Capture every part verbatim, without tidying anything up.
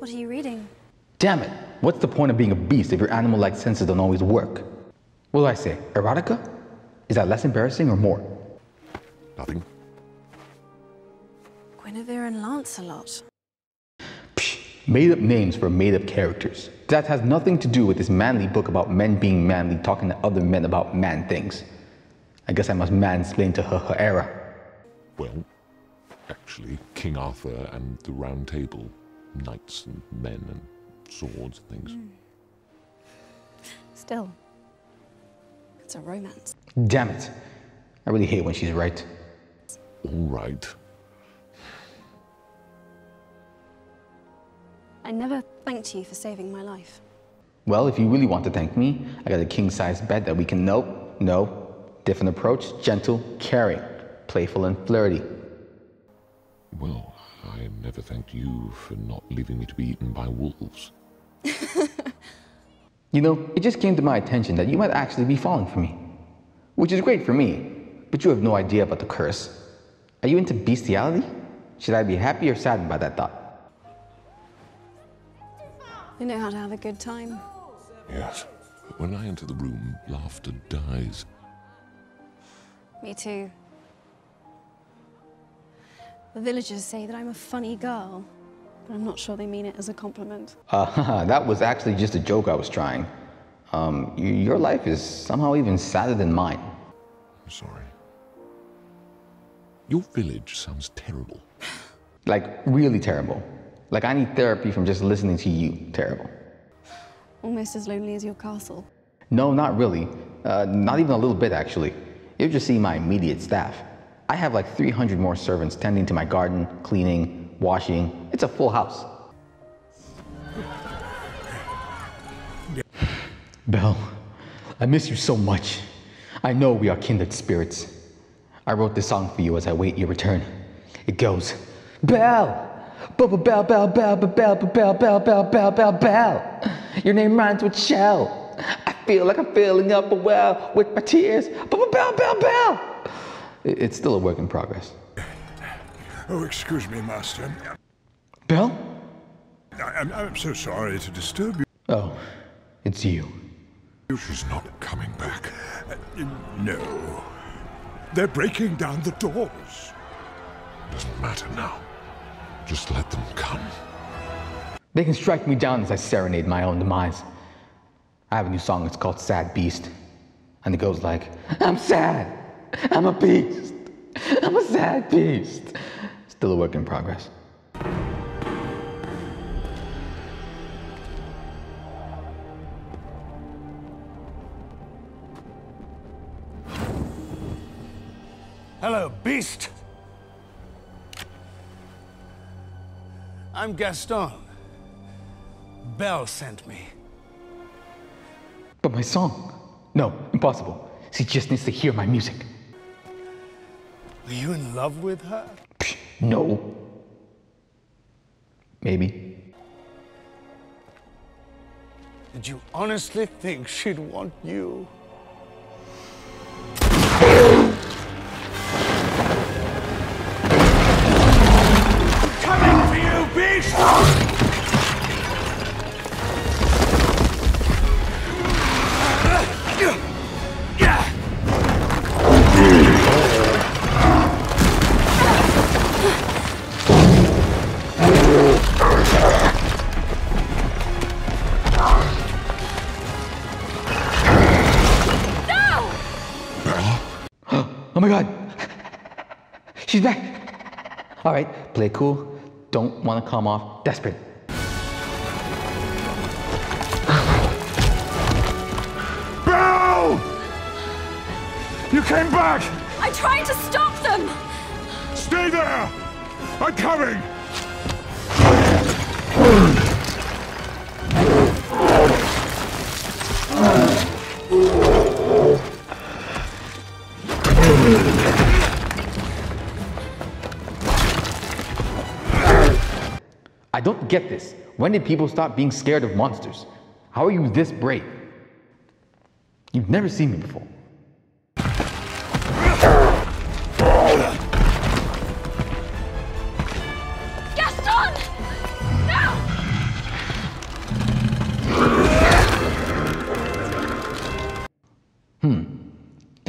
What are you reading? Damn it! What's the point of being a beast if your animal-like senses don't always work? What do I say? Erotica? Is that less embarrassing or more? Nothing. Guinevere and Lancelot. Psh, made-up names for made-up characters. That has nothing to do with this manly book about men being manly talking to other men about man things. I guess I must mansplain to her her era. Well, actually, King Arthur and the Round Table, knights and men and swords and things. Mm. Still, it's a romance. Damn it. I really hate when she's right. All right. I never thanked you for saving my life. Well, if you really want to thank me, I got a king-sized bed that we can... Nope, no. Different approach, gentle, caring, playful and flirty. Well, I never thanked you for not leaving me to be eaten by wolves. You know, it just came to my attention that you might actually be falling for me. Which is great for me, but you have no idea about the curse. Are you into bestiality? Should I be happy or saddened by that thought? You know how to have a good time. Yes. When I enter the room, laughter dies. Me too. The villagers say that I'm a funny girl, but I'm not sure they mean it as a compliment. Uh, that was actually just a joke I was trying. Um, you, your life is somehow even sadder than mine. I'm sorry. Your village sounds terrible. Like, really terrible. Like, I need therapy from just listening to you. Terrible. Almost as lonely as your castle. No, not really. Uh, not even a little bit, actually. You've just seen my immediate staff. I have like three hundred more servants tending to my garden, cleaning, washing. It's a full house. Belle, I miss you so much. I know we are kindred spirits. I wrote this song for you as I wait your return. It goes, Belle! Bell, bell, bell, bell, bell, bell, bell, bell, bell, bell, bell. Your name rhymes with shell. I feel like I'm filling up a well with my tears. Bell, bell, bell, bell. It's still a work in progress. Oh, excuse me, Master. Bell? I'm, I'm so sorry to disturb you. Oh, it's you. She's not coming back. Uh, no. They're breaking down the doors. Doesn't matter now. Just let them come. They can strike me down as I serenade my own demise. I have a new song, it's called Sad Beast. And it goes like, I'm sad, I'm a beast, I'm a sad beast. Still a work in progress. Hello, beast. I'm Gaston. Belle sent me. But my song? No, impossible. She just needs to hear my music. Are you in love with her? Psh, no. Maybe. Did you honestly think she'd want you? Oh my God, she's back. All right, play cool. Don't want to come off desperate. Belle! You came back. I tried to stop them. Stay there. I'm coming. I don't get this. When did people stop being scared of monsters? How are you this brave? You've never seen me before. Gaston! No!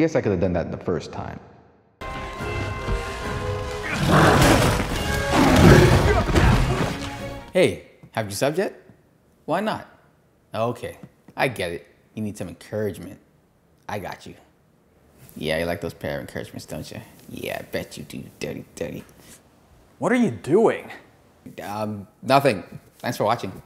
Guess I could have done that the first time. Hey, have you subbed yet? Why not? Okay, I get it. You need some encouragement. I got you. Yeah, you like those pair of encouragements, don't you? Yeah, I bet you do, dirty, dirty. What are you doing? Um, nothing. Thanks for watching.